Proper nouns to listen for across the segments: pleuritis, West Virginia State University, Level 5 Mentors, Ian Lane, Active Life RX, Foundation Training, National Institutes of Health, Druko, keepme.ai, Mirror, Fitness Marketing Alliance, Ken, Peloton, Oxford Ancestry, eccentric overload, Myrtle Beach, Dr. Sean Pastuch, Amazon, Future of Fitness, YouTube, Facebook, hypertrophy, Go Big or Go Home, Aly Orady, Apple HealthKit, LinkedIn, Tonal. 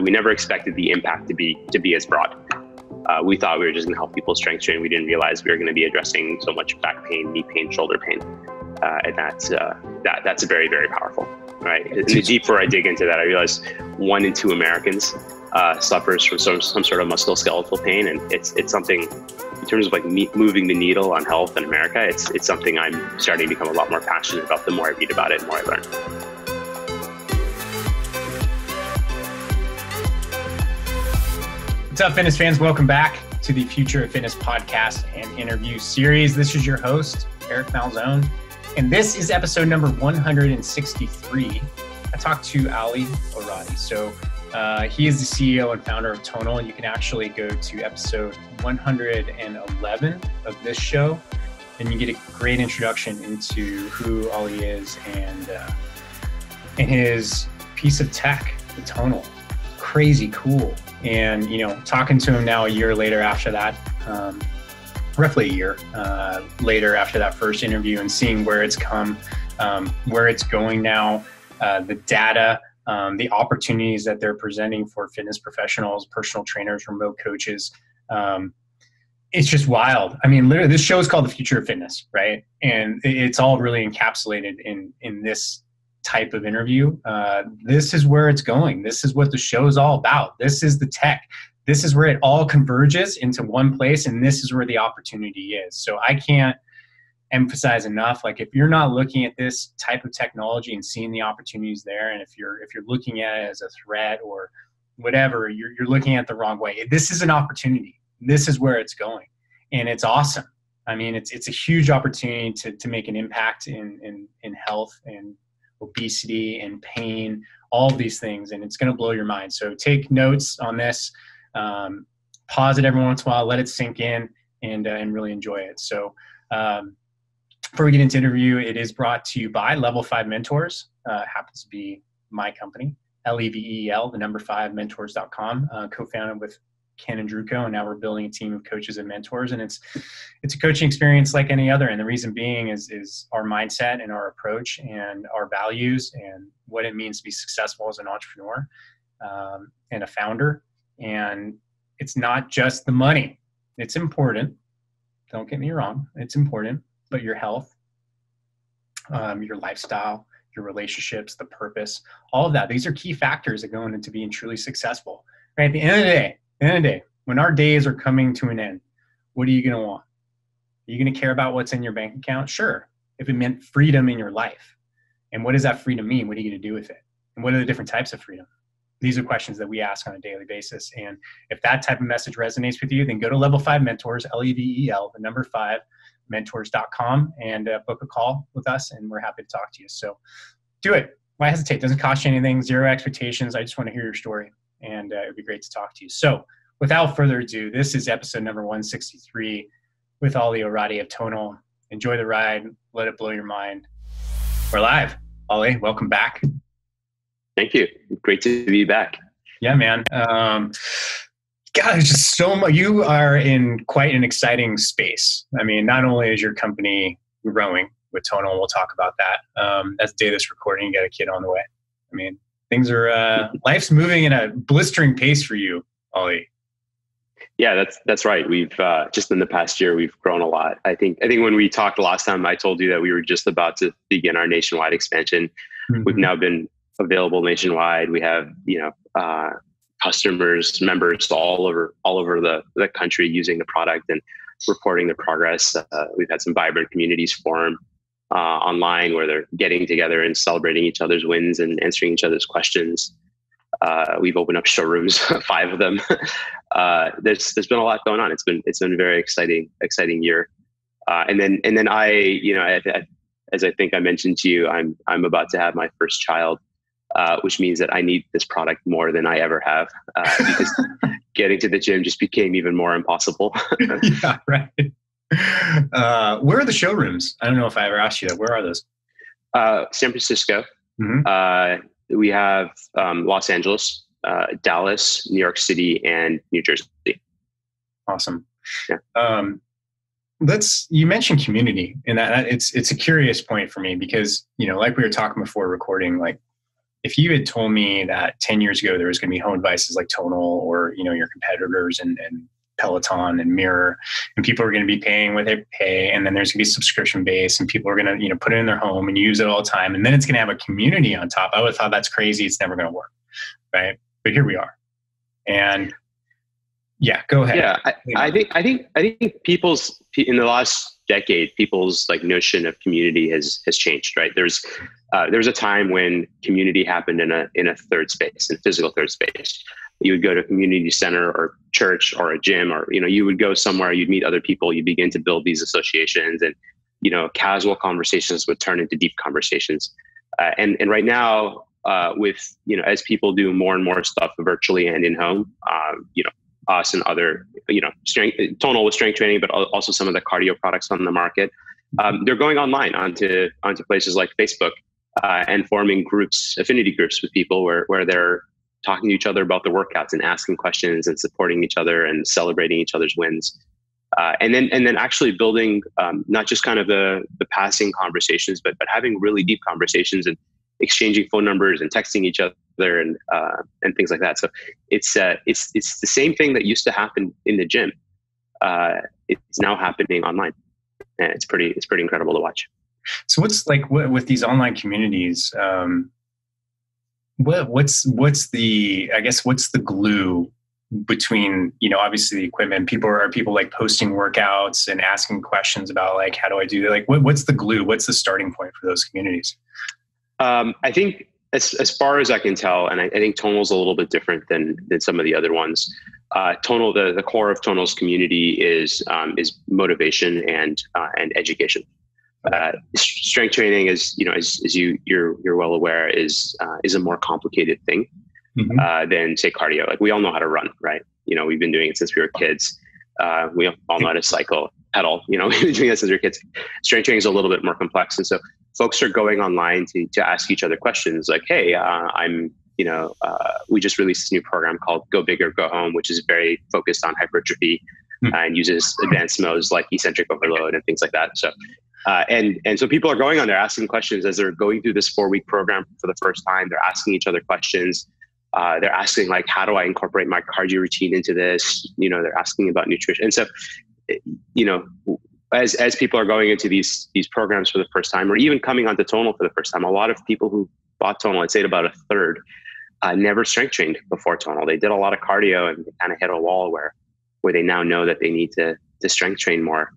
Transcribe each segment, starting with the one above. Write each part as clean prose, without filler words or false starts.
We never expected the impact to be as broad. We thought we were just going to help people strength train. We didn't realize we were going to be addressing so much back pain, knee pain, shoulder pain, and that's very, very powerful, right? And the deeper I dig into that, I realize 1 in 2 Americans suffers from some sort of musculoskeletal pain, and it's something in terms of like moving the needle on health in America. It's something I'm starting to become a lot more passionate about the more I read about it, the more I learn. What's up, fitness fans? Welcome back to the Future of Fitness podcast and interview series. This is your host, Eric Malzone, and this is episode number 163. I talked to Aly Orady. So he is the CEO and founder of Tonal. You can actually go to episode 111 of this show, and you get a great introduction into who Aly is and his piece of tech, the Tonal. Crazy cool. And, you know, talking to him now a year later after that, roughly a year later after that first interview, and seeing where it's come, where it's going now, the data, the opportunities that they're presenting for fitness professionals, personal trainers, remote coaches. It's just wild. I mean, literally, this show is called The Future of Fitness, right? And it's all really encapsulated in this type of interview. This is where it's going. This is what the show is all about. This is the tech. This is where it all converges into one place, and this is where the opportunity is. So I can't emphasize enough, like, if you're not looking at this type of technology and seeing the opportunities there, and if you're looking at it as a threat or whatever, you're looking at it the wrong way. This is an opportunity. This is where it's going, and it's awesome. I mean, it's a huge opportunity to make an impact in health and obesity and pain, all of these things, and it's going to blow your mind. So take notes on this, pause it every once in a while, let it sink in, and really enjoy it. So before we get into interview, it is brought to you by Level 5 Mentors. Happens to be my company, LEVEL, the number 5, mentors.com, co-founded with Ken and Druko, and now we're building a team of coaches and mentors, and it's a coaching experience like any other. And the reason being is our mindset and our approach and our values and what it means to be successful as an entrepreneur and a founder. And it's not just the money. It's important. Don't get me wrong. It's important, but your health, your lifestyle, your relationships, the purpose, all of that. These are key factors that go into being truly successful. Right? At the end of the day, when our days are coming to an end, what are you going to want? Are you going to care about what's in your bank account? Sure. If it meant freedom in your life. And what does that freedom mean? What are you going to do with it? And what are the different types of freedom? These are questions that we ask on a daily basis. And if that type of message resonates with you, then go to Level 5 Mentors, LEVEL, the number 5, mentors.com, and book a call with us, and we're happy to talk to you. So do it. Why hesitate? It doesn't cost you anything, zero expectations. I just want to hear your story. And it'd be great to talk to you. So without further ado, this is episode number 163 with Aly Orady of Tonal. Enjoy the ride. Let it blow your mind. We're live. Aly, welcome back. Thank you. Great to be back. Yeah, man. God, it's just so much. You are in quite an exciting space. I mean, not only is your company growing with Tonal, and we'll talk about that. That's the day of this recording. You got a kid on the way. I mean, things are, life's moving in a blistering pace for you, Aly. Yeah, that's right. We've, just in the past year, we've grown a lot. I think when we talked last time, I told you that we were just about to begin our nationwide expansion. Mm-hmm. We've now been available nationwide. We have, customers, members all over the country using the product and reporting the progress. We've had some vibrant communities form. Online, where they're getting together and celebrating each other's wins and answering each other's questions. We've opened up showrooms, 5 of them. There's been a lot going on. It's been a very exciting year. And then I, as I think I mentioned to you, I'm about to have my first child, which means that I need this product more than I ever have, because getting to the gym just became even more impossible. Yeah, right. Where are the showrooms? I don't know if I ever asked you that. Where are those? San Francisco. Mm-hmm. We have Los Angeles, Dallas, New York City, and New Jersey. Awesome. Yeah. You mentioned community, and it's a curious point for me because, like we were talking before recording, like, If you had told me that 10 years ago there was going to be home devices like Tonal or, you know, your competitors and Peloton and Mirror, and people are going to be paying what they pay, and then there's going to be subscription based, and people are going to, you know, put it in their home and use it all the time, and then it's going to have a community on top, I would have thought that's crazy. It's never going to work, right? But here we are. And yeah, go ahead. Yeah, I think people's, in the last decade, people's like notion of community has changed, right? There's a time when community happened in a third space, in a physical third space. You would go to a community center or church or a gym, or, you know, you would go somewhere, you'd meet other people, you begin to build these associations, and, you know, casual conversations would turn into deep conversations. And right now, with, you know, as people do more and more stuff virtually and in home, you know, us and other, you know, Tonal with strength training, but also some of the cardio products on the market, they're going online onto places like Facebook, and forming groups, affinity groups with people where they're talking to each other about their workouts and asking questions and supporting each other and celebrating each other's wins. And then actually building, not just kind of the passing conversations, but having really deep conversations and exchanging phone numbers and texting each other and things like that. So it's the same thing that used to happen in the gym. It's now happening online, and it's pretty incredible to watch. So what's like with these online communities, what's the glue between, you know, obviously the equipment, people like posting workouts and asking questions about like, how do I do that? Like what's the glue? What's the starting point for those communities? I think as far as I can tell, and I think Tonal's a little bit different than some of the other ones. Tonal, the core of Tonal's community is motivation and education. Strength training is, you know, as you're well aware, is a more complicated thing, mm-hmm. Than say cardio. Like we all know how to run, right? You know, we've been doing it since we were kids. We all know how to cycle, pedal. You know, we've been doing that since we were kids. Strength training is a little bit more complex, and so folks are going online to ask each other questions like, "Hey, we just released this new program called Go Big or Go Home, which is very focused on hypertrophy, mm-hmm. And uses advanced modes like eccentric overload and things like that." So. And so people are going on there asking questions as they're going through this 4-week program for the first time. They're asking each other questions. They're asking like, how do I incorporate my cardio routine into this? You know, they're asking about nutrition. And so, you know, as people are going into these programs for the first time, or even coming onto Tonal for the first time, a lot of people who bought Tonal, I'd say about a third, never strength trained before Tonal. They did a lot of cardio and kind of hit a wall where they now know that they need to strength train more.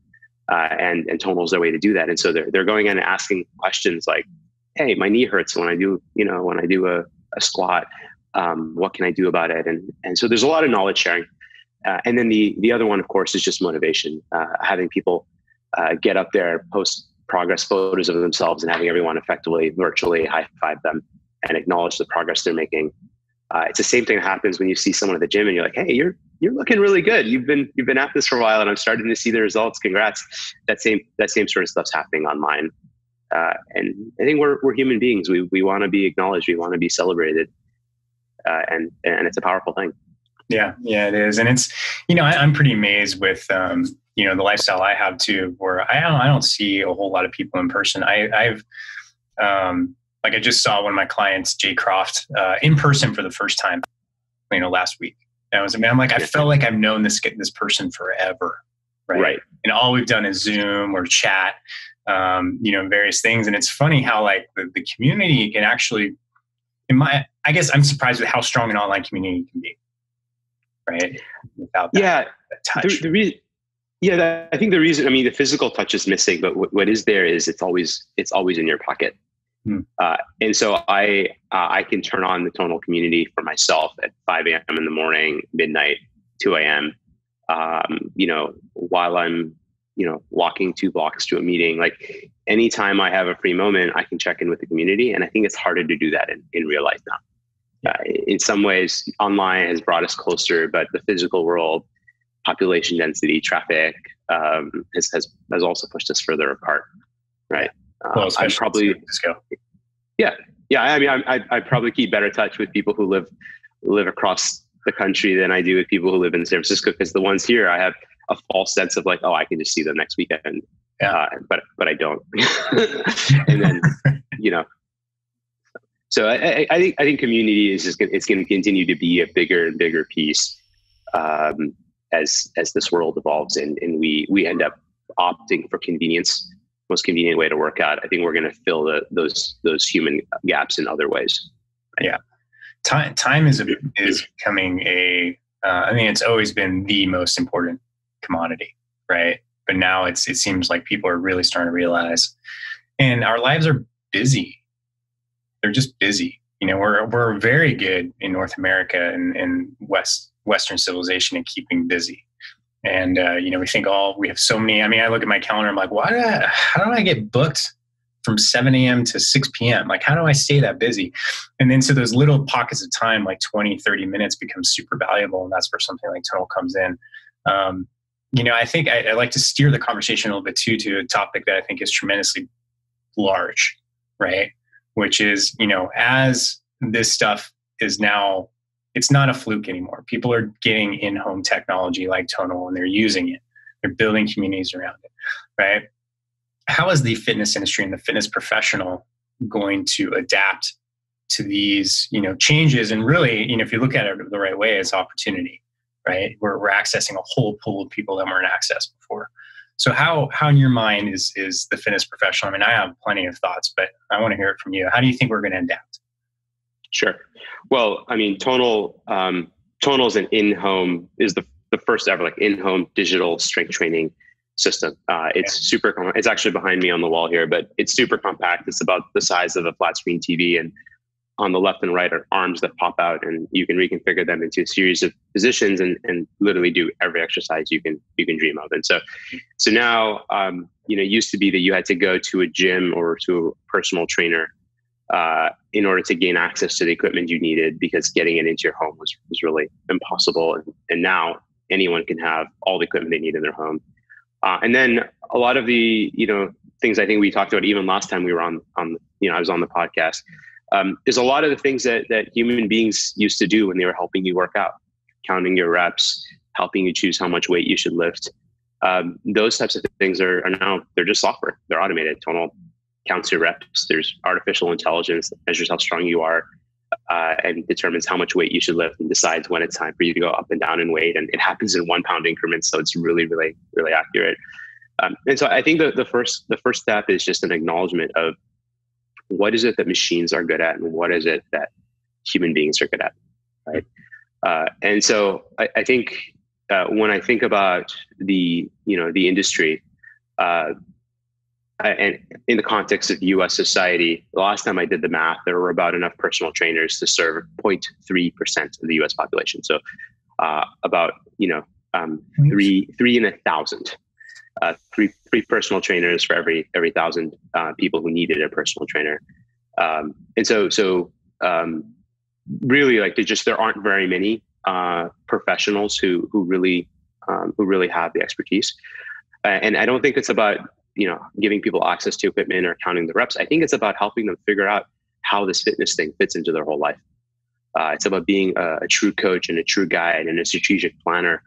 And Tonal's their way to do that, and so they're going in and asking questions like, "Hey, my knee hurts when I do a squat. What can I do about it?" And so there's a lot of knowledge sharing, and then the other one, of course, is just motivation. Having people get up there, post progress photos of themselves, and having everyone effectively virtually high five them and acknowledge the progress they're making. It's the same thing that happens when you see someone at the gym and you're like, "Hey, you're looking really good. You've been at this for a while, and I'm starting to see the results. Congrats." That same sort of stuff's happening online. And I think we're human beings. We want to be acknowledged. We want to be celebrated. And it's a powerful thing. Yeah, it is. And it's, you know, I'm pretty amazed with, you know, the lifestyle I have too, where I don't see a whole lot of people in person. Like I just saw one of my clients, Jay Croft, in person for the first time, you know, last week. And I was, man, I'm like, I felt like I've known this person forever, right? And all we've done is Zoom or chat, you know, various things. And it's funny how like the community can actually, I guess I'm surprised with how strong an online community can be, right? Without that, that touch. I think the reason, I mean, the physical touch is missing, but what is there is it's always in your pocket. And so I can turn on the Tonal community for myself at 5 a.m. in the morning, midnight, 2 a.m., you know, while I'm, you know, walking 2 blocks to a meeting. Like anytime I have a free moment, I can check in with the community. And I think it's harder to do that in real life now. In some ways, online has brought us closer, but the physical world, population density, traffic has also pushed us further apart, right? Well, I probably, yeah. I mean, I probably keep better touch with people who live across the country than I do with people who live in San Francisco, because the ones here, I have a false sense of like, oh, I can just see them next weekend, but I don't. And then, you know, So I think community is just, it's going to continue to be a bigger and bigger piece as this world evolves and we end up opting for convenience, most convenient way to work out. I think we're going to fill those human gaps in other ways. Yeah, time is becoming a. I mean, it's always been the most important commodity, right? But now it seems like people are really starting to realize, and our lives are busy. They're just busy. You know, we're very good in North America and Western civilization at keeping busy. And, you know, we think we have so many, I mean, I look at my calendar, I'm like, how do I get booked from 7 a.m. to 6 p.m.? Like, how do I stay that busy? And then so those little pockets of time, like 20, 30 minutes become super valuable. And that's where something like Tonal comes in. You know, I think I like to steer the conversation a little bit too, to a topic that I think is tremendously large, right? Which is, you know, as this stuff is now, it's not a fluke anymore. People are getting in-home technology like Tonal and they're using it. They're building communities around it, right? How is the fitness industry and the fitness professional going to adapt to these, you know, changes? And really, you know, if you look at it the right way, it's opportunity, right? We're accessing a whole pool of people that weren't accessed before. So how in your mind is the fitness professional? I mean, I have plenty of thoughts, but I want to hear it from you. How do you think we're going to adapt? Sure. Well, I mean, Tonal is an in-home, is the first ever like in-home digital strength training system. It's super, it's actually behind me on the wall here, but it's super compact. It's about the size of a flat screen TV, and on the left and right are arms that pop out, and you can reconfigure them into a series of positions and literally do every exercise you can dream of. And so now, you know, it used to be that you had to go to a gym or to a personal trainer in order to gain access to the equipment you needed, because getting it into your home was really impossible. And now anyone can have all the equipment they need in their home. And then a lot of the, you know, things I think we talked about even last time we were on you know, I was on the podcast, is a lot of the things that human beings used to do when they were helping you work out, counting your reps, helping you choose how much weight you should lift. Those types of things are now, they're just software. They're automated. Tonal counts your reps. There's artificial intelligence that measures how strong you are and determines how much weight you should lift and decides when it's time for you to go up and down in weight. And it happens in 1 pound increments. So it's really, really, really accurate. And so I think the first step is just an acknowledgement of what is it that machines are good at and what is it that human beings are good at, right? And so I think when I think about the, you know, the industry, and in the context of U.S. society, the last time I did the math, there were about enough personal trainers to serve 0.3% of the U.S. population. So about, you know, three in 1,000, three personal trainers for every 1,000 people who needed a personal trainer. And so really, like, there aren't very many professionals who really have the expertise. And I don't think it's about, you know, giving people access to equipment or counting the reps. I think it's about helping them figure out how this fitness thing fits into their whole life. It's about being a true coach and a true guide and a strategic planner,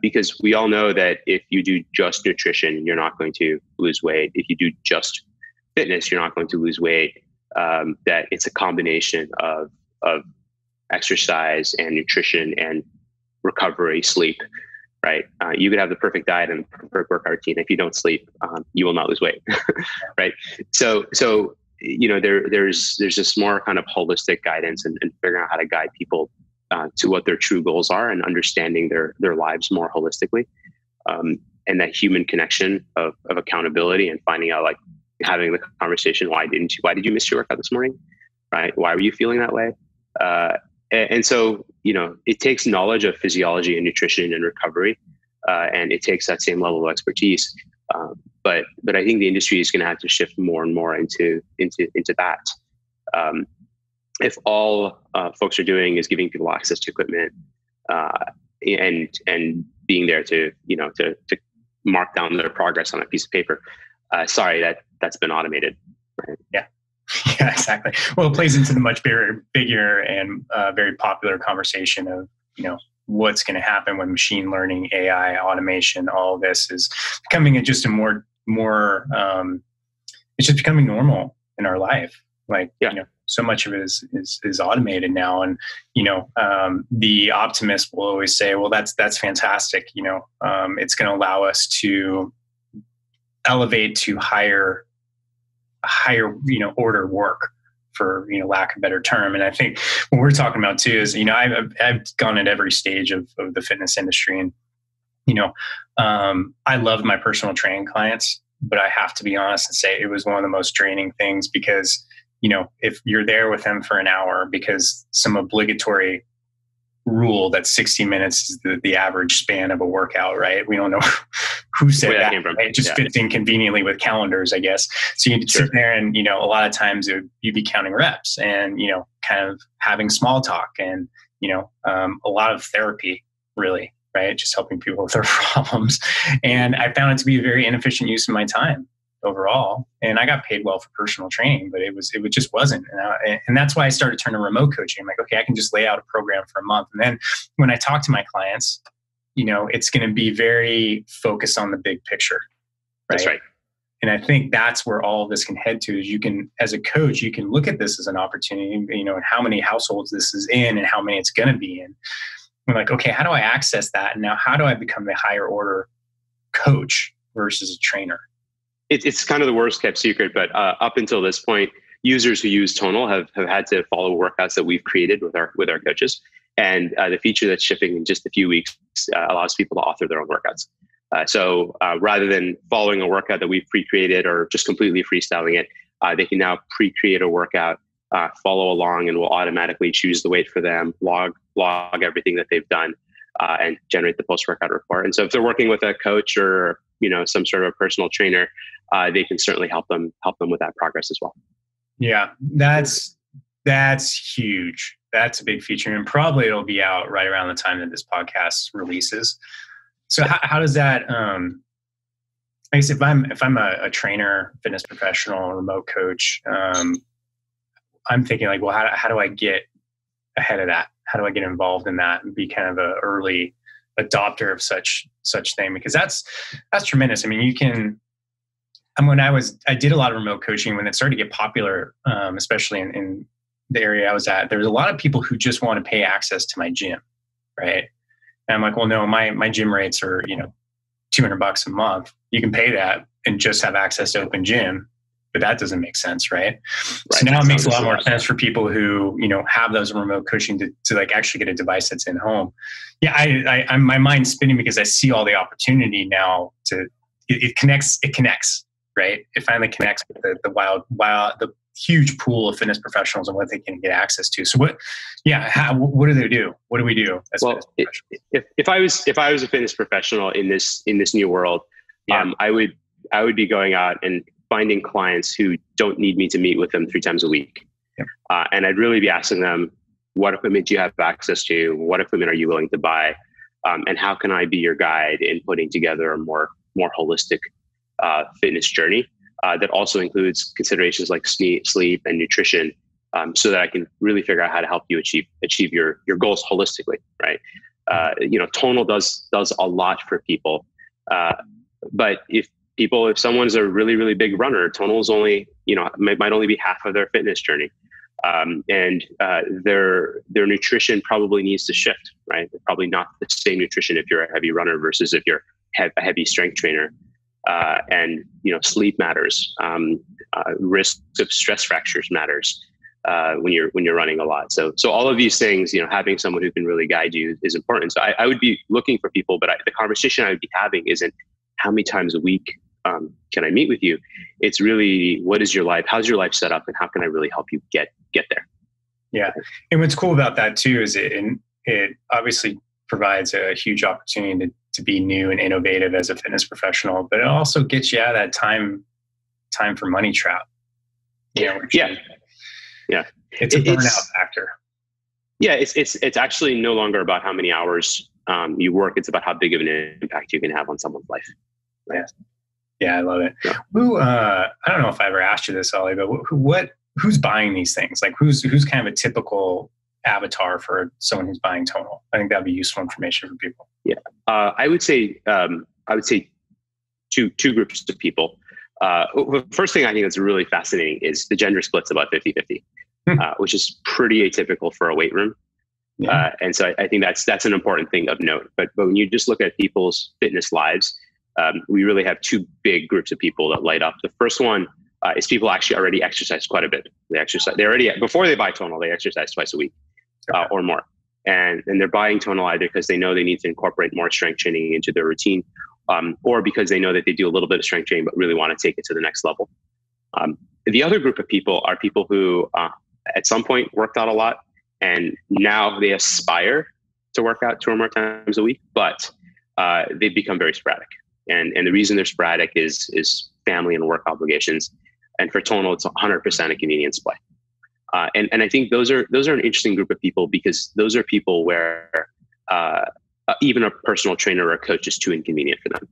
because we all know that if you do just nutrition, you're not going to lose weight. If you do just fitness, you're not going to lose weight. That it's a combination of exercise and nutrition and recovery, sleep. Right. You could have the perfect diet and the perfect workout routine. If you don't sleep, you will not lose weight. Right. So, you know, there's this more kind of holistic guidance and figuring out how to guide people to what their true goals are and understanding their lives more holistically. And that human connection of accountability and finding out, like, having the conversation. Why did you miss your workout this morning? Right. Why were you feeling that way? And so, you know, it takes knowledge of physiology and nutrition and recovery, and it takes that same level of expertise. But I think the industry is going to have to shift more and more into that. If all folks are doing is giving people access to equipment and being there to, you know, to mark down their progress on a piece of paper, sorry, that's been automated. Right? Yeah. Yeah, exactly. Well, it plays into the much bigger and very popular conversation of, you know, what's going to happen when machine learning, AI, automation, all of this is becoming just a more it's just becoming normal in our life. Like, yeah. You know, so much of it is automated now. And, you know, the optimist will always say, well, that's fantastic. You know, it's going to allow us to elevate to higher, you know, order work, for, you know, lack of a better term. And I think what we're talking about too is, you know, I've gone at every stage of the fitness industry, and, you know, I love my personal training clients, but I have to be honest and say it was one of the most draining things, because, you know, if you're there with them for an hour because some obligatory rule that 60 minutes is the average span of a workout, right? We don't know who said that. It just fits in conveniently with calendars, I guess. So you'd sit there and, you know, a lot of times you'd be counting reps and, you know, kind of having small talk and, you know, a lot of therapy, really, right? Just helping people with their problems. And I found it to be a very inefficient use of my time overall. And I got paid well for personal training, but it just wasn't. And that's why I started turning to remote coaching. I'm like, okay, I can just lay out a program for a month. And then when I talk to my clients, you know, it's going to be very focused on the big picture. Right? That's right. And I think that's where all of this can head to, is you can, as a coach, you can look at this as an opportunity, you know, and how many households this is in and how many it's going to be in. I'm like, okay, how do I access that? And now how do I become the higher order coach versus a trainer? It's kind of the worst kept secret, but up until this point, users who use Tonal have had to follow workouts that we've created with our coaches. And the feature that's shipping in just a few weeks allows people to author their own workouts. So rather than following a workout that we've pre-created or just completely freestyling it, they can now pre-create a workout, follow along, and will automatically choose the weight for them, log everything that they've done, and generate the post-workout report. And so if they're working with a coach or, you know, some sort of a personal trainer, they can certainly help them with that progress as well. Yeah, that's huge. That's a big feature, and probably it'll be out right around the time that this podcast releases. So how does that, I guess if I'm a trainer, fitness professional, remote coach, I'm thinking like, well, how do I get ahead of that? How do I get involved in that and be kind of an early adopter of such thing? Because that's tremendous. I mean, you can, and when I did a lot of remote coaching when it started to get popular, especially in the area I was at, there was a lot of people who just want to pay access to my gym. Right. And I'm like, well, no, my gym rates are, you know, $200 a month. You can pay that and just have access to open gym, but that doesn't make sense. Right. So now it makes a lot more sense for people who, you know, have those remote coaching to like actually get a device that's in home. Yeah. I'm my mind's spinning because I see all the opportunity now to, it connects. Right. It finally connects with the huge pool of fitness professionals and what they can get access to. So what do they do? What do we do? If I was a fitness professional in this new world, I would be going out and finding clients who don't need me to meet with them 3 times a week. Yeah. And I'd really be asking them, what equipment do you have access to? What equipment are you willing to buy? And how can I be your guide in putting together a more holistic fitness journey that also includes considerations like sleep and nutrition, so that I can really figure out how to help you achieve your goals holistically, right? You know, Tonal does a lot for people, but if someone's a really, really big runner, Tonal's only, you know, might only be half of their fitness journey, and their nutrition probably needs to shift, right? They're probably not the same nutrition if you're a heavy runner versus if you're a heavy strength trainer. And, you know, sleep matters, risk of stress fractures matters, when you're running a lot. So all of these things, you know, having someone who can really guide you is important. So I would be looking for people, but the conversation I would be having isn't how many times a week, can I meet with you? It's really, what is your life? How's your life set up and how can I really help you get there? Yeah. And what's cool about that too, is it obviously provides a huge opportunity to be new and innovative as a fitness professional, but it also gets you out of that time for money trap. You know, yeah. It's a burnout factor. Yeah. It's actually no longer about how many hours you work. It's about how big of an impact you can have on someone's life. Right? Yeah. I love it. Yeah. I don't know if I ever asked you this, Aly, but who's buying these things? Like who's kind of a typical avatar for someone who's buying Tonal? I think that'd be useful information for people. Yeah. I would say two groups of people. The first thing I think that's really fascinating is the gender split's about 50-50. which is pretty atypical for a weight room. Yeah. And so I think that's an important thing of note. But when you just look at people's fitness lives, we really have two big groups of people that light up. The first one is people actually already exercise quite a bit. Before they buy Tonal, they exercise twice a week or more. And they're buying Tonal either because they know they need to incorporate more strength training into their routine, or because they know that they do a little bit of strength training but really want to take it to the next level. The other group of people are people who at some point worked out a lot, and now they aspire to work out 2 or more times a week, but they've become very sporadic. And the reason they're sporadic is family and work obligations. And for Tonal, it's 100% a convenience play. And I think those are an interesting group of people, because those are people where even a personal trainer or a coach is too inconvenient for them.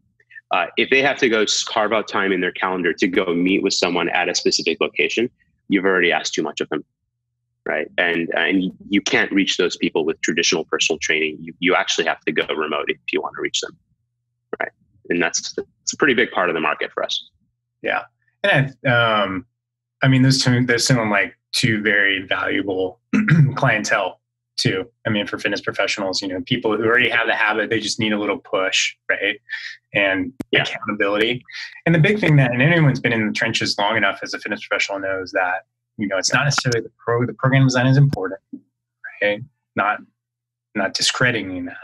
If they have to go carve out time in their calendar to go meet with someone at a specific location, you've already asked too much of them, right? And you can't reach those people with traditional personal training. You actually have to go remote if you want to reach them, right? And that's a pretty big part of the market for us. Yeah, and I mean, those sound like two very valuable clientele too. I mean, for fitness professionals, people who already have the habit, they just need a little push, right? And accountability. And the big thing that, and anyone's been in the trenches long enough as a fitness professional knows that, it's not necessarily the program design is important, right? Not discrediting that.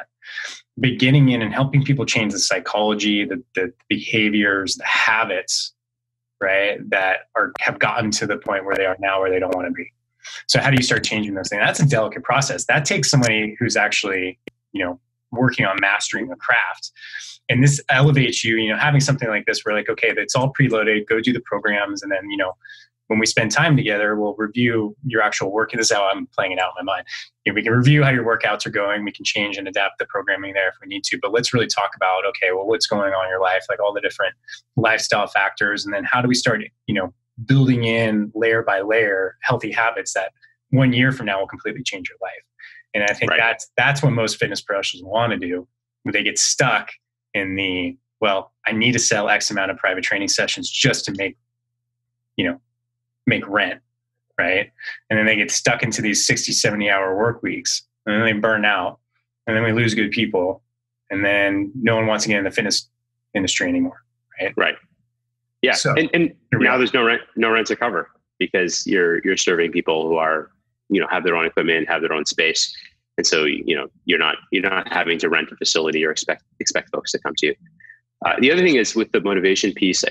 But getting in and helping people change the psychology, the behaviors, the habits, right, that have gotten to the point where they are now, where they don't want to be. So how do you start changing those things? That's a delicate process. That takes somebody who's actually, working on mastering the craft. And this elevates you, having something like this, we're like, okay, that's all preloaded, go do the programs. And then, when we spend time together, we'll review your actual work. And this is how I'm playing it out in my mind. We can review how your workouts are going. We can change and adapt the programming there if we need to. But let's really talk about, okay, well, what's going on in your life, like all the different lifestyle factors. And then how do we start, building in layer by layer healthy habits that 1 year from now will completely change your life. And I think that's what most fitness professionals want to do. They get stuck in the, well, I need to sell X amount of private training sessions just to make rent, right? And then they get stuck into these 60, 70-hour work weeks, and then they burn out, and then we lose good people, and then no one wants to get in the fitness industry anymore, right? Right. Yeah, so, and now there's no rent to cover, because you're serving people who are, have their own equipment, have their own space, and so you're not having to rent a facility or expect folks to come to you. The other thing is with the motivation piece,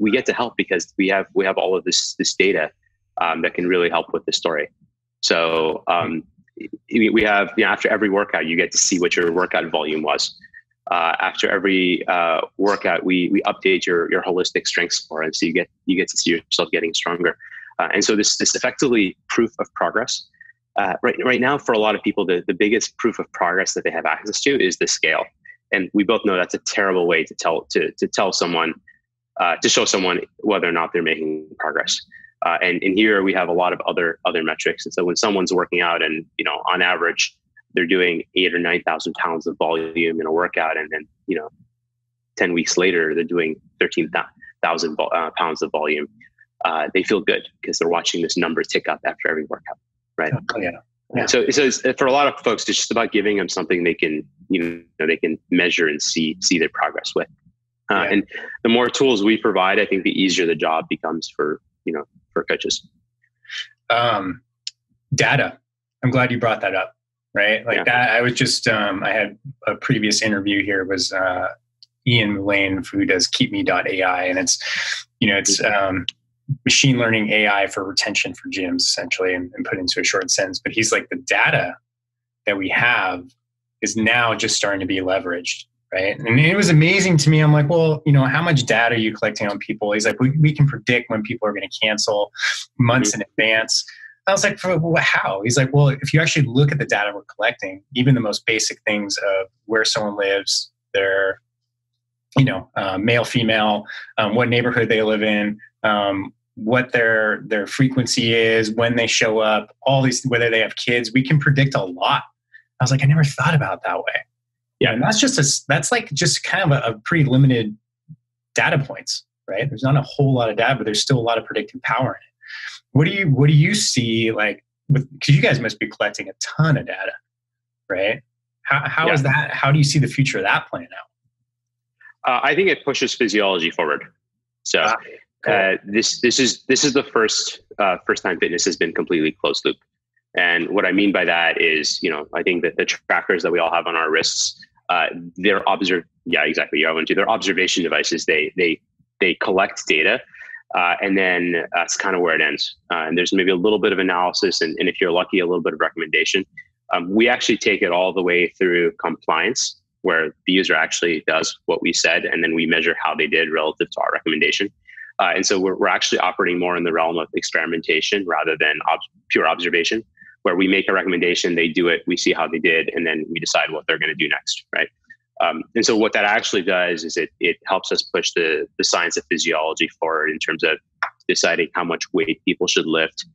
we get to help because we have all of this data that can really help with the story. So we have, after every workout, you get to see what your workout volume was. After every workout, we update your holistic strength score, and so you get to see yourself getting stronger. And so this effectively proof of progress. Right now, for a lot of people, the biggest proof of progress that they have access to is the scale. And we both know that's a terrible way to tell someone, to show someone whether or not they're making progress. And here we have a lot of other metrics. And so when someone's working out and, on average, they're doing 8,000 or 9,000 pounds of volume in a workout, and then, 10 weeks later, they're doing 13,000 pounds of volume. They feel good because they're watching this number tick up after every workout, right? Oh, yeah. Yeah. So it's, for a lot of folks, it's just about giving them something they can, they can measure and see their progress with. And the more tools we provide, I think the easier the job becomes for coaches. Data. I'm glad you brought that up. Right. That. I was just, I had a previous interview here was, Ian Lane, who does keepme.ai, and it's, it's, machine learning AI for retention for gyms, essentially, and put into a short sentence. But he's like, the data that we have is now just starting to be leveraged, right? And it was amazing to me. I'm like, well, how much data are you collecting on people? He's like, we can predict when people are going to cancel months in advance. I was like, how? He's like, well, if you actually look at the data we're collecting, even the most basic things of where someone lives, their, male, female, what neighborhood they live in, what their frequency is, when they show up, all these, whether they have kids, we can predict a lot. I was like, I never thought about that way. Yeah. And that's like just kind of a pretty limited data points, right? There's not a whole lot of data, but there's still a lot of predictive power in it. What do you see like, because you guys must be collecting a ton of data, right? How is that? How do you see the future of that playing out? I think it pushes physiology forward. So cool. This is the first time fitness has been completely closed loop. And what I mean by that is, I think that the trackers that we all have on our wrists, they're observation devices. They collect data. And then that's kind of where it ends. And there's maybe a little bit of analysis and if you're lucky, a little bit of recommendation. We actually take it all the way through compliance, where the user actually does what we said, and then we measure how they did relative to our recommendation. And so we're actually operating more in the realm of experimentation rather than pure observation, where we make a recommendation, they do it, we see how they did, and then we decide what they're going to do next, right? And so what that actually does is it helps us push the science of physiology forward in terms of deciding how much weight people should lift,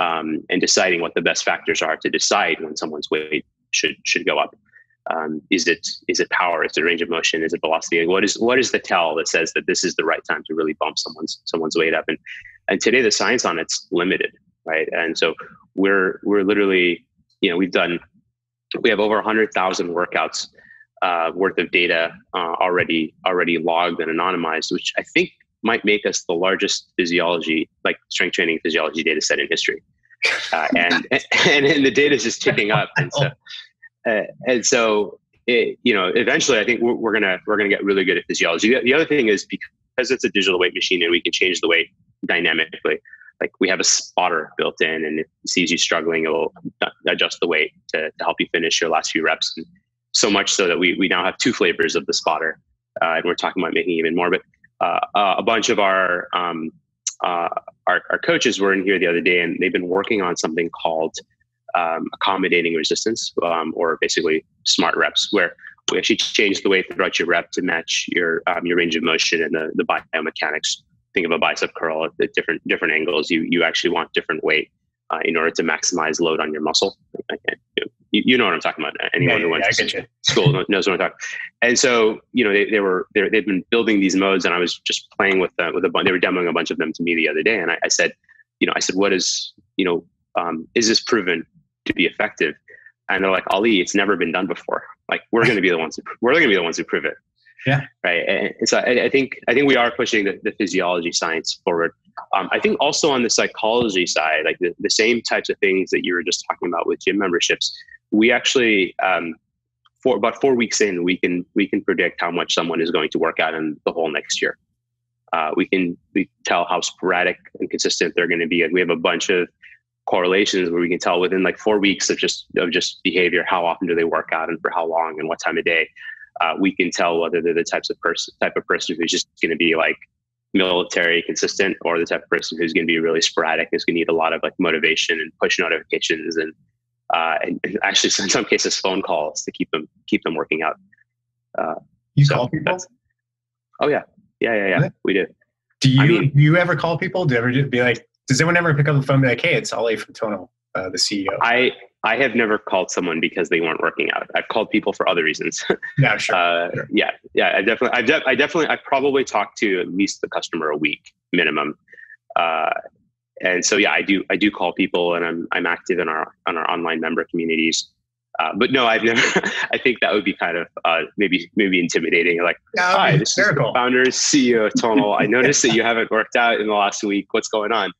and deciding what the best factors are to decide when someone's weight should go up. Is it power? Is it range of motion? Is it velocity? And what is the tell that says that this is the right time to really bump someone's weight up? And today the science on it's limited, right? And so we're literally, we have over 100,000 workouts worth of data already logged and anonymized, which I think might make us the largest strength training physiology data set in history. And the data is just ticking up. And so, eventually I think we're going to get really good at physiology. The other thing is, because it's a digital weight machine and we can change the weight dynamically, like we have a spotter built in, and if it sees you struggling, it will adjust the weight to help you finish your last few reps. And so much so that we now have two flavors of the spotter. And we're talking about making even more, but a bunch of our coaches were in here the other day, and they've been working on something called accommodating resistance, or basically smart reps, where we actually change the weight throughout your rep to match your range of motion and the biomechanics. Think of a bicep curl at different angles. You actually want different weight in order to maximize load on your muscle. You know what I'm talking about. Anyone who went to school knows what I'm talking. And so, they've been building these modes, and I was just playing with a bunch. They were demoing a bunch of them to me the other day, and I said, is this proven to be effective? And they're like, Aly, it's never been done before. Like, we're going to be the ones who prove it. Yeah. Right. And so I think we are pushing the physiology science forward. I think also on the psychology side, like the same types of things that you were just talking about with gym memberships, we actually, for about 4 weeks in, we can predict how much someone is going to work out in the whole next year. We tell how sporadic and consistent they're going to be. We have a bunch of correlations where we can tell within like 4 weeks of just behavior, how often do they work out and for how long and what time of day. We can tell whether they're the type of person who's just going to be like military consistent, or the type of person who's going to be really sporadic, who's going to need a lot of like motivation and push notifications and actually in some cases phone calls to keep them working out. You call people? Oh yeah. We do. Do you ever call people? Does anyone ever pick up the phone and be like, hey, it's Aly from Tonal, the CEO? I have never called someone because they weren't working out. I've called people for other reasons. Yeah, sure. Sure. Yeah. I probably talk to at least the customer a week minimum. And so, yeah, I do call people, and I'm active in our online member communities. But no, I've never. I think that would be kind of maybe intimidating. Like, hi, this is the founder, CEO of Tonal. I noticed that you haven't worked out in the last week. What's going on?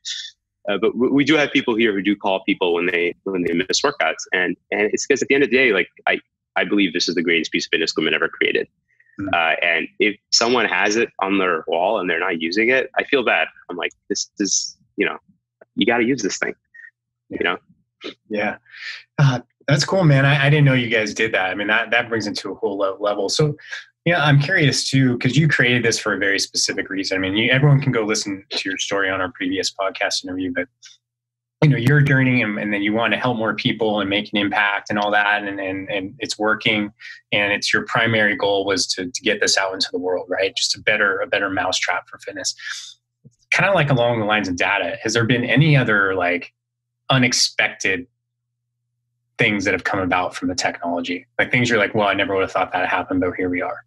But we do have people here who do call people when they miss workouts, and it's because at the end of the day, like I believe this is the greatest piece of fitness equipment ever created. Mm-hmm. And if someone has it on their wall and they're not using it, I feel bad. I'm like, this is you got to use this thing. Yeah. Yeah. That's cool, man. I didn't know you guys did that. I mean, that brings into a whole level. So, I'm curious too, because you created this for a very specific reason. I mean, everyone can go listen to your story on our previous podcast interview, but your journey and then you want to help more people and make an impact and all that. And it's working, and it's your primary goal was to get this out into the world, right? Just a better mousetrap for fitness. Kind of like along the lines of data. Has there been any other like unexpected things that have come about from the technology, like things you're like, well, I never would have thought that happened, but here we are?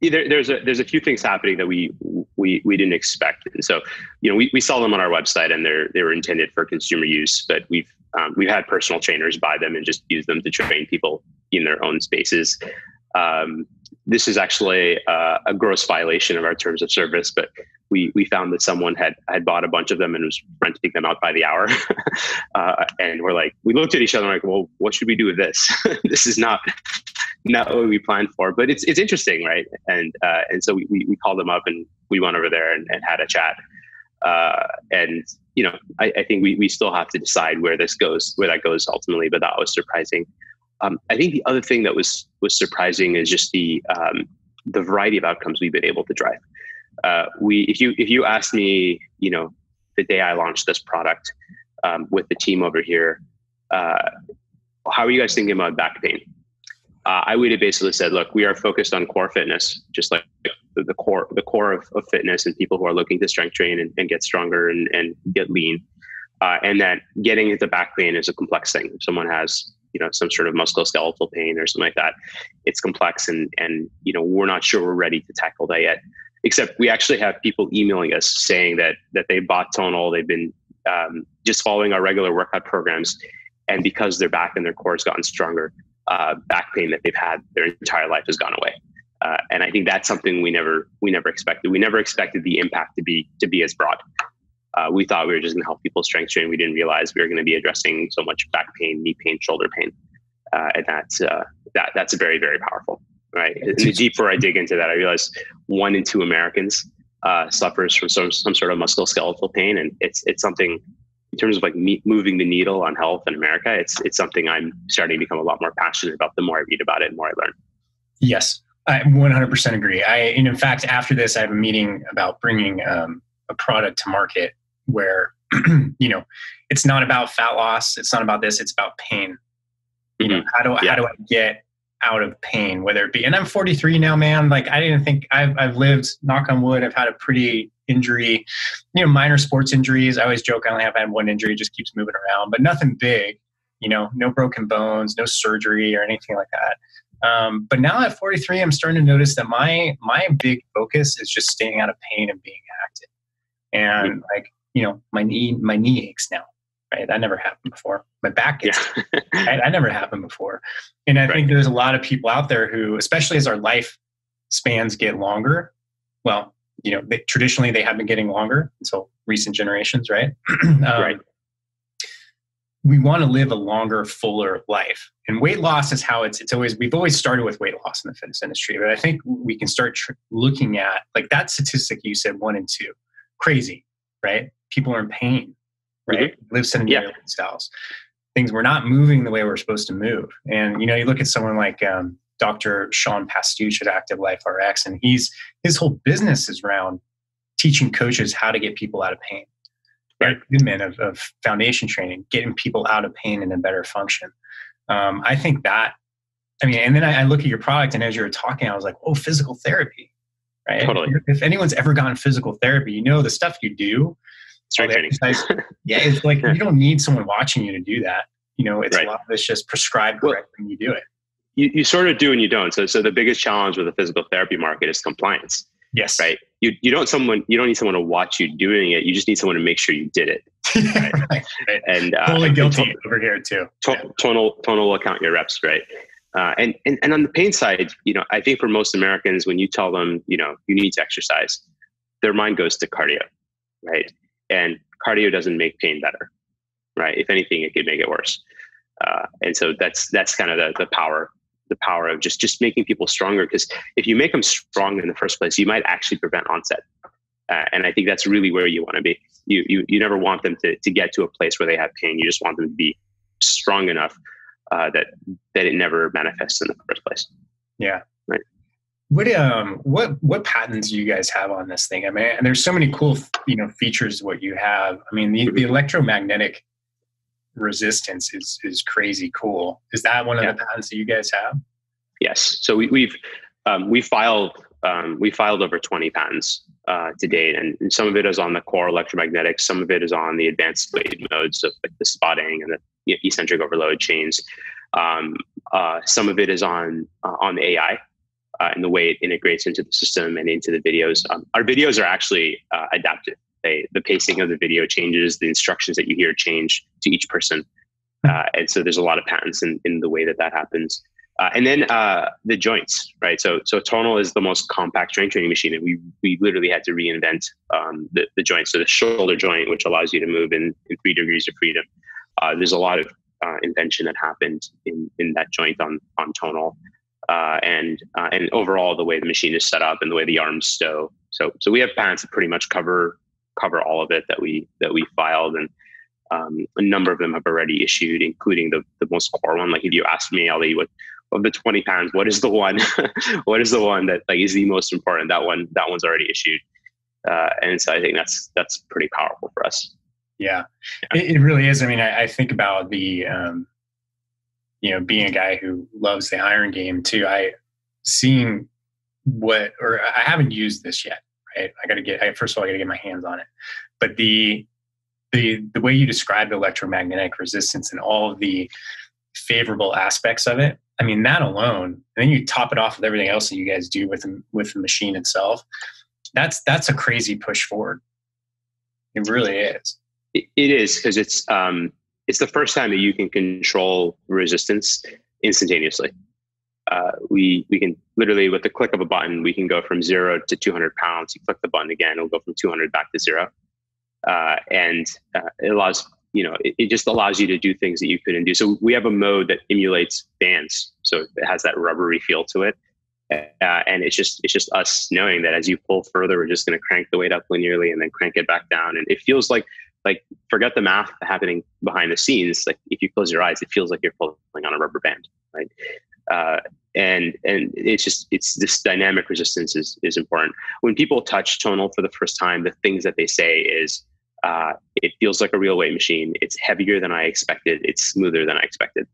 There's a few things happening that we we didn't expect. And so, you know, we saw them on our website and they were intended for consumer use, but we've had personal trainers buy them and just use them to train people in their own spaces. This is actually a gross violation of our terms of service, but we found that someone had bought a bunch of them and was renting them out by the hour. And we're like, we looked at each other and like, well, what should we do with this? This is not what we planned for, but it's interesting, right? And so we called them up and we went over there and had a chat. And you know, I think we still have to decide where that goes ultimately, but that was surprising. I think the other thing that was surprising is just the variety of outcomes we've been able to drive. If you asked me, you know, the day I launched this product with the team over here, how are you guys thinking about back pain? I would have basically said, look, we are focused on core fitness, just like the core of fitness and people who are looking to strength train and get stronger and get lean. And that getting into back pain is a complex thing. If someone has, you know, some sort of musculoskeletal pain or something like that, it's complex. And, you know, we're not sure we're ready to tackle that yet, except we actually have people emailing us saying that they bought Tonal. They've been just following our regular workout programs. And because their back and their core has gotten stronger, back pain that they've had their entire life has gone away. And I think that's something we never expected. We never expected the impact to be as broad. We thought we were just going to help people strength train. We didn't realize we were going to be addressing so much back pain, knee pain, shoulder pain, and that's very, very powerful, right? And the deeper I dig into that, I realize 1 in 2 Americans suffers from some sort of musculoskeletal pain, and it's something in terms of like moving the needle on health in America. It's something I'm starting to become a lot more passionate about the more I read about it and the more I learn. Yes, I 100% agree. And in fact, after this, I have a meeting about bringing a product to market, where, you know, it's not about fat loss. It's not about this. It's about pain. You know, how do I get out of pain, whether it be, and I'm 43 now, man, like I didn't think I've lived, knock on wood. I've had a pretty injury, you know, minor sports injuries. I always joke, I only have had one injury, just keeps moving around, but nothing big, you know, no broken bones, no surgery or anything like that. But now at 43, I'm starting to notice that my big focus is just staying out of pain and being active. And like, you know, my knee aches now, right? That never happened before. My back aches. Yeah. That never happened before. And I think there's a lot of people out there who, especially as our life spans get longer, well, you know, traditionally they have been getting longer until recent generations, right? We want to live a longer, fuller life. And weight loss is how we've always started with weight loss in the fitness industry. But I think we can start looking at like that statistic you said, 1 in 2. Crazy, right? People are in pain, right? Mm-hmm. Live sedentary lifestyles. Things we're not moving the way we're supposed to move. And, you know, you look at someone like Dr. Sean Pastuch at Active Life RX, and his whole business is around teaching coaches how to get people out of pain. Right. Eric of Foundation Training, getting people out of pain and a better function. I think that, I mean, and then I look at your product, and as you were talking, I was like, oh, physical therapy. Right? Totally. If anyone's ever gone physical therapy, you know the stuff you do. Yeah, it's like you don't need someone watching you to do that. You know, it's a lot of it's just prescribed correct when you do it. You sort of do and you don't. So the biggest challenge with the physical therapy market is compliance. Yes. Right. You don't need someone to watch you doing it. You just need someone to make sure you did it. Right. Right. And totally guilty and over here too. Tonal will count your reps, right? And on the pain side, you know, I think for most Americans, when you tell them, you know, you need to exercise, their mind goes to cardio, right? And cardio doesn't make pain better, right? If anything, it could make it worse. And so that's kind of the power of just making people stronger. Because if you make them strong in the first place, you might actually prevent onset. And I think that's really where you want to be. You never want them to get to a place where they have pain. You just want them to be strong enough that it never manifests in the first place. Yeah. Right. What patents do you guys have on this thing? I mean, and there's so many cool, you know, features what you have. I mean, the electromagnetic resistance is crazy cool. Is that one of the patents that you guys have? Yes. So we filed over 20 patents to date, and some of it is on the core electromagnetics. Some of it is on the advanced weight modes of like the spotting and the eccentric overload chains. Some of it is on AI, and the way it integrates into the system and into the videos. Our videos are actually adaptive. The pacing of the video changes, the instructions that you hear change to each person. And so there's a lot of patents in the way that that happens. And then the joints, right? So Tonal is the most compact strength training machine, and we literally had to reinvent the joints. So the shoulder joint, which allows you to move in 3 degrees of freedom. There's a lot of invention that happened in that joint on Tonal. And overall, the way the machine is set up and the way the arms stow. So we have patents that pretty much cover all of it that we filed, and a number of them have already issued, including the most core one. Like if you ask me, Ali, what of the 20 patents, what is the one that like is the most important? That one's already issued, and so I think that's pretty powerful for us. Yeah, yeah. It really is. I mean, I think about the being a guy who loves the iron game too. I haven't used this yet. Right? First of all, I gotta get my hands on it. But the way you described electromagnetic resistance and all of the favorable aspects of it, I mean, that alone, and then you top it off with everything else that you guys do with the machine itself. That's a crazy push forward. It really is. It is, because it's the first time that you can control resistance instantaneously. We can literally, with the click of a button, we can go from 0 to 200 pounds. You click the button again, it'll go from 200 back to 0. And it allows, it just allows you to do things that you couldn't do. So we have a mode that emulates bands. So it has that rubbery feel to it. And it's just us knowing that as you pull further, we're just going to crank the weight up linearly and then crank it back down. And it feels like forget the math happening behind the scenes. Like if you close your eyes, it feels like you're pulling on a rubber band, right? And it's this dynamic resistance is important. When people touch Tonal for the first time, the things that they say is, it feels like a real weight machine. It's heavier than I expected. It's smoother than I expected.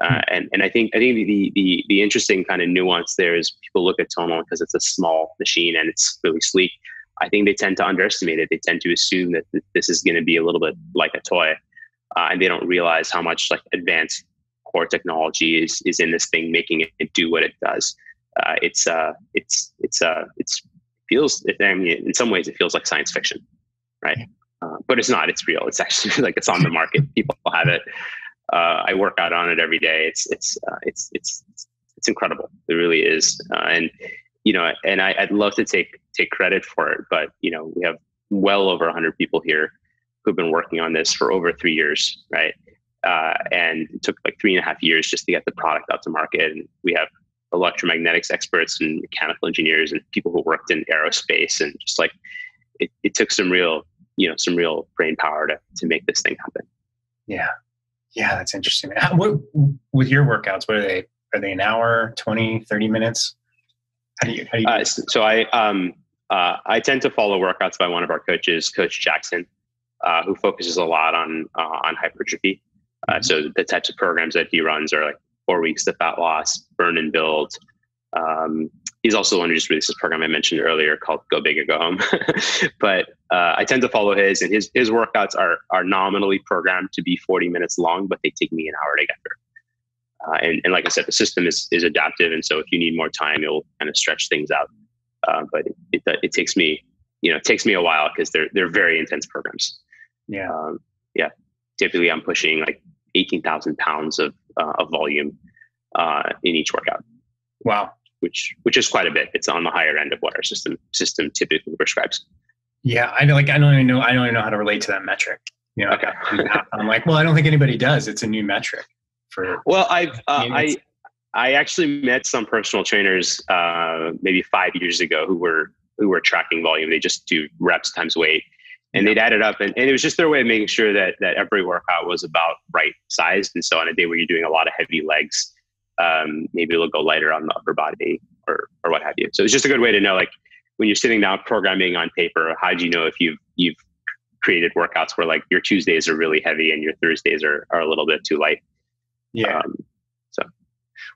And I think the interesting kind of nuance there is people look at Tonal because it's a small machine and it's really sleek. I think they tend to underestimate it. They tend to assume that this is going to be a little bit like a toy, and they don't realize how much like advanced core technology is in this thing, making it do what it does. In some ways it feels like science fiction, right? But it's not. It's real. It's actually like it's on the market. People have it. I work out on it every day. It's incredible. It really is. I'd love to take credit for it, but we have well over 100 people here who've been working on this for over 3 years, right? And it took like 3.5 years just to get the product out to market. And we have electromagnetics experts and mechanical engineers and people who worked in aerospace, and just like it took some real brain power to make this thing happen. Yeah. Yeah. That's interesting. What with your workouts, what are they an hour, 20, 30 minutes? How do you do this? So I tend to follow workouts by one of our coaches, Coach Jackson, who focuses a lot on hypertrophy. So the types of programs that he runs are like 4 weeks to fat loss, burn and build. He's also the one who just released this program I mentioned earlier called Go Big or Go Home. But I tend to follow his, and his workouts are nominally programmed to be 40 minutes long, but they take me an hour to get through. And like I said, the system is adaptive. And so if you need more time, it'll kind of stretch things out. But it takes me, a while, because they're very intense programs. Yeah. Yeah. Typically I'm pushing like 18,000 pounds of volume, in each workout. Wow. Which is quite a bit. It's on the higher end of what our system typically prescribes. Yeah. I don't even know how to relate to that metric. Okay. I'm like, well, I don't think anybody does. It's a new metric. I actually met some personal trainers maybe 5 years ago who were tracking volume. They just do reps times weight, and They'd add it up, and it was just their way of making sure that every workout was about right sized. And so on a day where you're doing a lot of heavy legs, maybe it'll go lighter on the upper body or what have you. So it's just a good way to know, like when you're sitting down programming on paper, how do you know if you've created workouts where like your Tuesdays are really heavy and your Thursdays are a little bit too light? Yeah.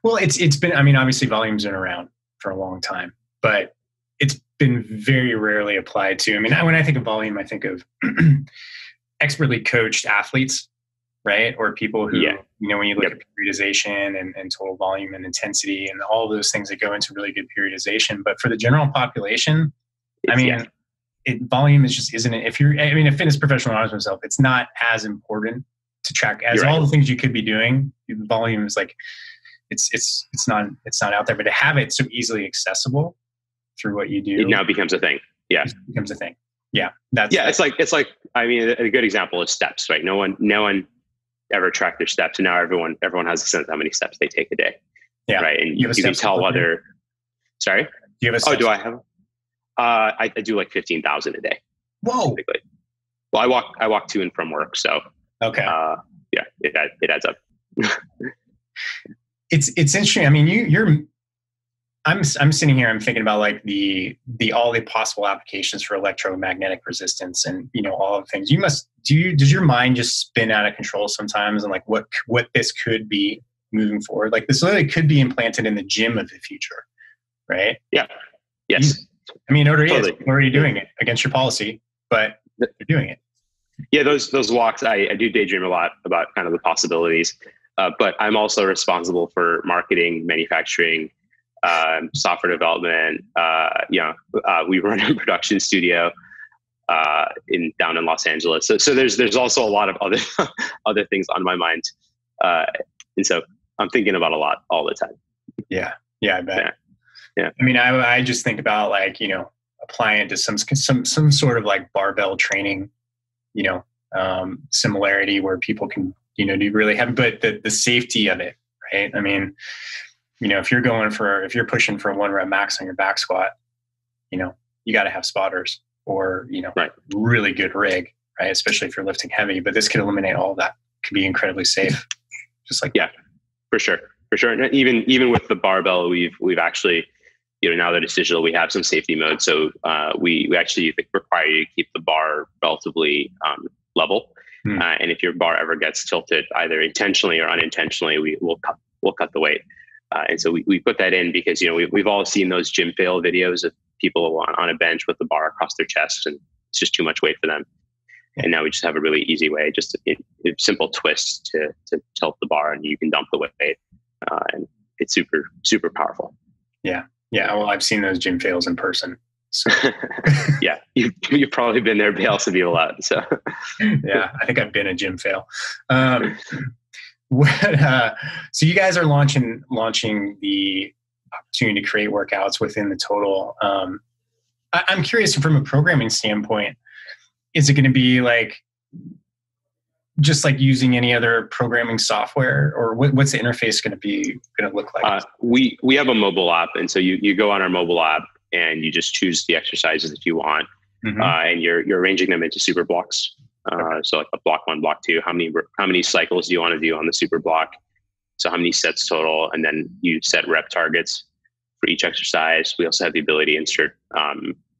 Well, it's been, I mean, obviously volume's been around for a long time, but it's been very rarely applied to. I mean, when I think of volume, I think of expertly coached athletes right? Or people who, you know, when you look at periodization and total volume and intensity and all those things that go into really good periodization. But for the general population, it's, I mean, volume is just isn't, if you're, I mean, a fitness professional, honest with myself, it's not as important to track as all the things you could be doing. Volume is like, it's not out there, but to have it so easily accessible through what you do, it now becomes a thing. Yeah. It becomes a thing. Yeah. That's it's like, I mean, a good example is steps, right? No one ever tracked their steps. And now everyone has a sense of how many steps they take a day. Yeah. Right. And you can tell whether, sorry. Do you have a, oh, do I have, I do like 15,000 a day. Whoa. Typically. Well, I walk to and from work. So, okay. It adds up. It's interesting. I mean, I'm sitting here, I'm thinking about like the, all the possible applications for electromagnetic resistance and, you know, all of the things you must do. Does your mind just spin out of control sometimes? And like what this could be moving forward, like this literally could be implanted in the gym of the future. Right. Yeah. Yes. I mean, it already is. We're already doing it against your policy, but you're doing it. Yeah. Those walks, I do daydream a lot about kind of the possibilities, but I'm also responsible for marketing, manufacturing, software development. We run a production studio down in Los Angeles. So there's also a lot of other things on my mind, and so I'm thinking about a lot all the time. Yeah, yeah, I bet. Yeah. I mean, I just think about like, you know, applying it to some sort of like barbell training, you know, similarity where people can, you know, do really have, but the safety of it, right? I mean, you know, if you're pushing for 1 rep max on your back squat, you know, you got to have spotters or, you know, really good rig, right? Especially if you're lifting heavy, but this could eliminate all of that. It could be incredibly safe. Just like, yeah, for sure. And even with the barbell, we've actually, you know, now that it's digital, we have some safety mode. So, we actually require you to keep the bar relatively, level. Mm. And if your bar ever gets tilted either intentionally or unintentionally, we'll cut the weight. And so we put that in because, you know, we've all seen those gym fail videos of people on a bench with the bar across their chest and it's just too much weight for them. Yeah. And now we just have a really easy way, just a simple twist to tilt the bar and you can dump the weight. And it's super, super powerful. Yeah. Yeah. Well, I've seen those gym fails in person. So. Yeah. You've probably been there, but also be a lot. So yeah, I think I've been a gym fail. So you guys are launching the opportunity to create workouts within the Tonal. I'm curious from a programming standpoint, is it going to be like just like using any other programming software, or what's the interface going to look like? We have a mobile app, and so you go on our mobile app and you just choose the exercises that you want, mm-hmm. And you're arranging them into super blocks. So like a block 1, block 2, how many cycles do you want to do on the super block? So how many sets total? And then you set rep targets for each exercise. We also have the ability to insert,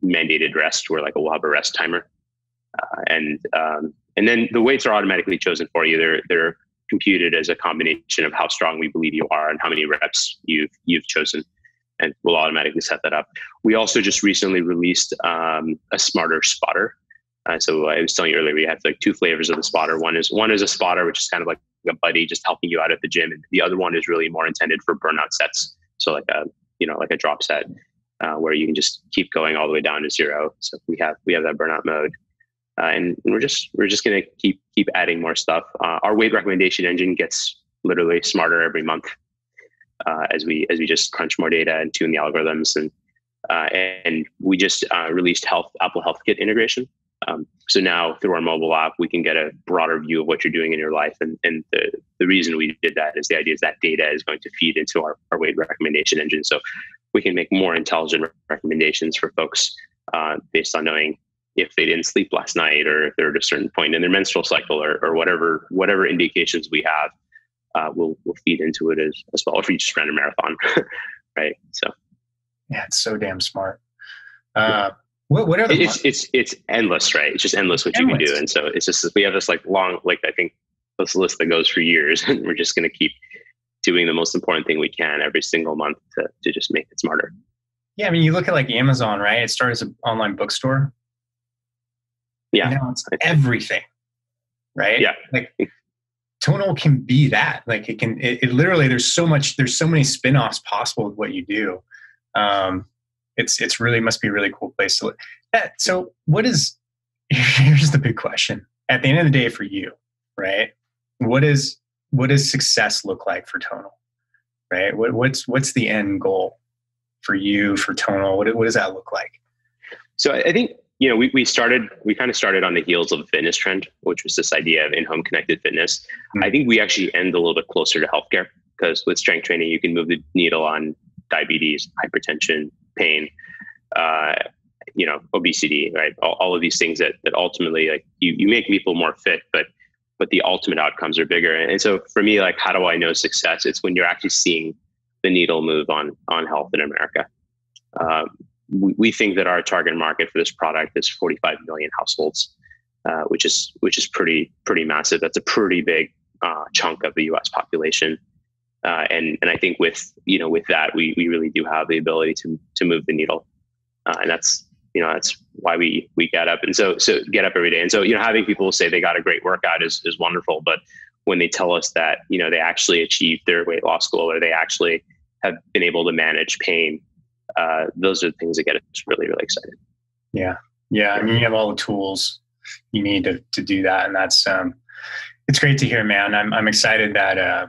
mandated rest where like we'll have a rest timer. And then the weights are automatically chosen for you. They're computed as a combination of how strong we believe you are and how many reps you've chosen. And we'll automatically set that up. We also just recently released, a smarter spotter. So I was telling you earlier, we have like 2 flavors of the spotter. One is a spotter, which is kind of like a buddy just helping you out at the gym. And the other one is really more intended for burnout sets. So like a drop set, where you can just keep going all the way down to 0. So we have that burnout mode, and we're just going to keep adding more stuff. Our weight recommendation engine gets literally smarter every month, as we just crunch more data and tune the algorithms. And we just, released Apple HealthKit integration. So now through our mobile app, we can get a broader view of what you're doing in your life. And the reason we did that is the idea is that data is going to feed into our weight recommendation engine. So we can make more intelligent recommendations for folks, based on knowing if they didn't sleep last night or if they're at a certain point in their menstrual cycle or whatever indications we have, we'll feed into it as well. If you just ran a marathon, right? So yeah, it's so damn smart. Yeah. What are the it's endless, right? It's just endless what you can do. And so it's just, we have this like long, like I think this list that goes for years, and we're just going to keep doing the most important thing we can every single month to just make it smarter. Yeah. I mean, you look at like Amazon, right? It started as an online bookstore. Yeah. Now it's everything, right? Yeah. Like Tonal can be that. Like it can, it literally, there's so many spinoffs possible with what you do. It's really, must be a really cool place to live. So what is, here's the big question at the end of the day for you, right? What does success look like for Tonal, right? What's the end goal for you, for Tonal? What does that look like? So I think, we kind of started on the heels of a fitness trend, which was this idea of in-home connected fitness. Mm-hmm. I think we actually end a little bit closer to healthcare, because with strength training, you can move the needle on diabetes, hypertension, pain, obesity, right? All of these things that ultimately, like, you make people more fit, but the ultimate outcomes are bigger. And so for me, like, how do I know success? It's when you're actually seeing the needle move on health in America. We think that our target market for this product is 45 million households, which is pretty massive. That's a pretty big chunk of the U.S. population, and I think with that we really do have the ability to move the needle, and that's why we get up and so get up every day. And so having people say they got a great workout is wonderful, but when they tell us that they actually achieved their weight loss goal, or they actually have been able to manage pain. Those are the things that get us really, really excited. Yeah. I mean, you have all the tools you need to do that. And that's, it's great to hear, man. I'm excited that,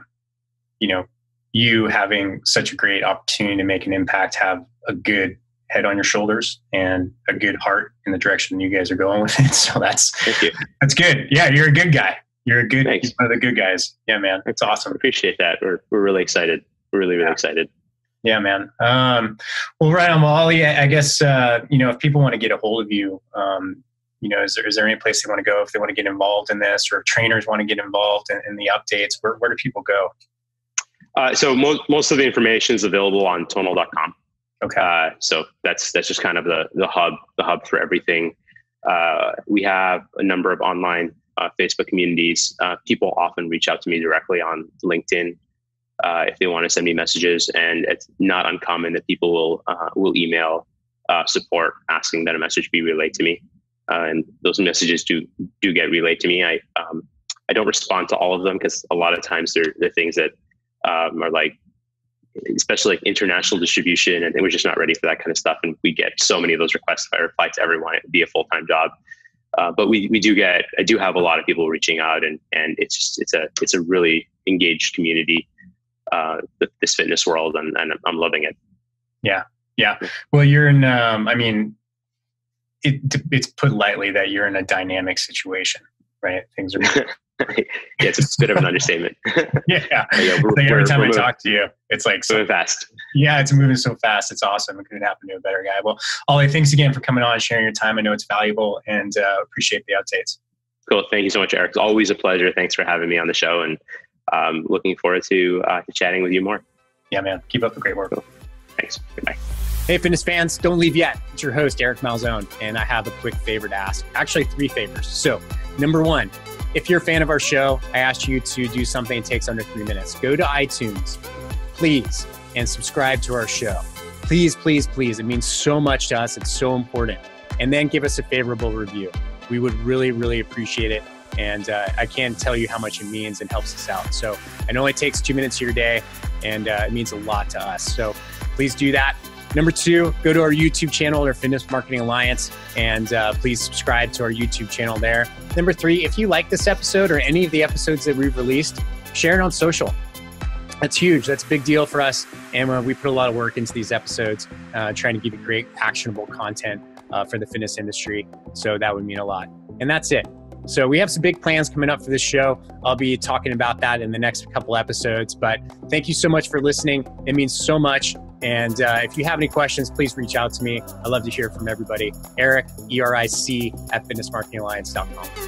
you having such a great opportunity to make an impact, have a good head on your shoulders and a good heart in the direction you guys are going with it. So that's good. Yeah. You're a good guy. You're one of the good guys. Yeah, man. It's awesome. Appreciate that. We're really excited. We're really, really excited. Yeah, man. Well, right on, Aly. I guess, if people want to get a hold of you, is there any place they want to go if they want to get involved in this, or if trainers want to get involved in the updates? Where do people go? So most of the information is available on tonal.com. Okay. So that's just kind of the hub for everything. We have a number of online Facebook communities. People often reach out to me directly on LinkedIn. If they want to send me messages, and it's not uncommon that people will email support asking that a message be relayed to me, and those messages do get relayed to me. I don't respond to all of them, because a lot of times they're things that are like, especially like international distribution, and we're just not ready for that kind of stuff. And we get so many of those requests. If I reply to everyone, it would be a full time job. But I do have a lot of people reaching out, and it's a really engaged community. This fitness world, and I'm loving it. Yeah. Well, you're in, it's put lightly that you're in a dynamic situation, right? Things are, it's a bit of an understatement. Every time I talk to you, it's like so fast. Yeah. It's moving so fast. It's awesome. It couldn't happen to a better guy. Well, Aly, thanks again for coming on and sharing your time. I know it's valuable, and appreciate the updates. Cool. Thank you so much, Eric. It's always a pleasure. Thanks for having me on the show, and looking forward to chatting with you more. Yeah, man. Keep up the great work. Cool. Thanks. Goodbye. Hey, fitness fans, don't leave yet. It's your host, Eric Malzone, and I have a quick favor to ask. Actually, 3 favors. So, number 1, if you're a fan of our show, I asked you to do something that takes under 3 minutes. Go to iTunes, please, and subscribe to our show. Please, please, please. It means so much to us. It's so important. And then give us a favorable review. We would really, really appreciate it. And I can't tell you how much it means and helps us out. So it only takes 2 minutes of your day, and it means a lot to us. So please do that. Number 2, go to our YouTube channel, our Fitness Marketing Alliance, and please subscribe to our YouTube channel there. Number 3, if you like this episode or any of the episodes that we've released, share it on social. That's huge. That's a big deal for us. And we put a lot of work into these episodes, trying to give you great actionable content for the fitness industry. So that would mean a lot. And that's it. So we have some big plans coming up for this show. I'll be talking about that in the next couple episodes, but thank you so much for listening. It means so much. And if you have any questions, please reach out to me. I love to hear from everybody. Eric, ERIC, at fitnessmarketingalliance.com.